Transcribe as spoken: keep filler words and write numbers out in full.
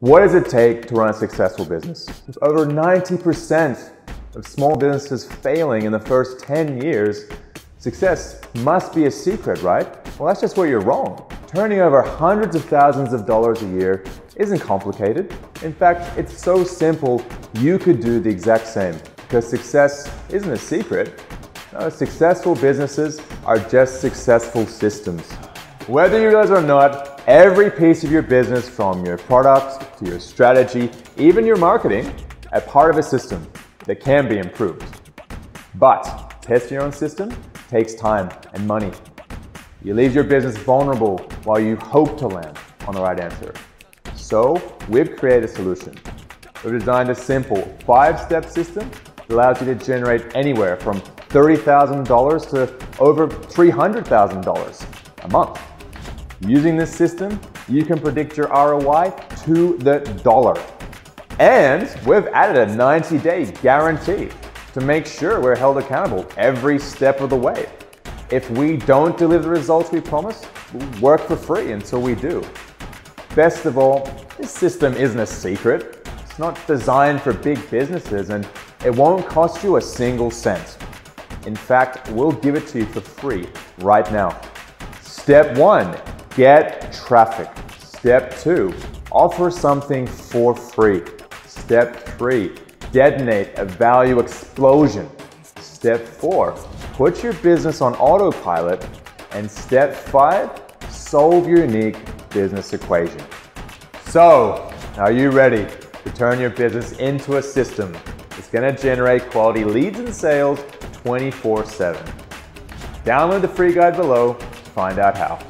What does it take to run a successful business? With over ninety percent of small businesses failing in the first ten years, success must be a secret, right? Well, that's just where you're wrong. Turning over hundreds of thousands of dollars a year isn't complicated. In fact, it's so simple, you could do the exact same, because success isn't a secret. No, successful businesses are just successful systems. Whether you realize it or not, every piece of your business, from your product to your strategy, even your marketing, are part of a system that can be improved. But testing your own system takes time and money. You leave your business vulnerable while you hope to land on the right answer. So we've created a solution. We've designed a simple five-step system that allows you to generate anywhere from thirty thousand dollars to over three hundred thousand dollars a month. Using this system, you can predict your R O I to the dollar. And we've added a ninety day guarantee to make sure we're held accountable every step of the way. If we don't deliver the results we promise, we'll work for free until we do. Best of all, this system isn't a secret. It's not designed for big businesses, and it won't cost you a single cent. In fact, we'll give it to you for free right now. Step one, get traffic. Step two, offer something for free. Step three, detonate a value explosion. Step four, put your business on autopilot. And step five, solve your unique business equation. So, are you ready to turn your business into a system that's gonna generate quality leads and sales twenty-four seven? Download the free guide below to find out how.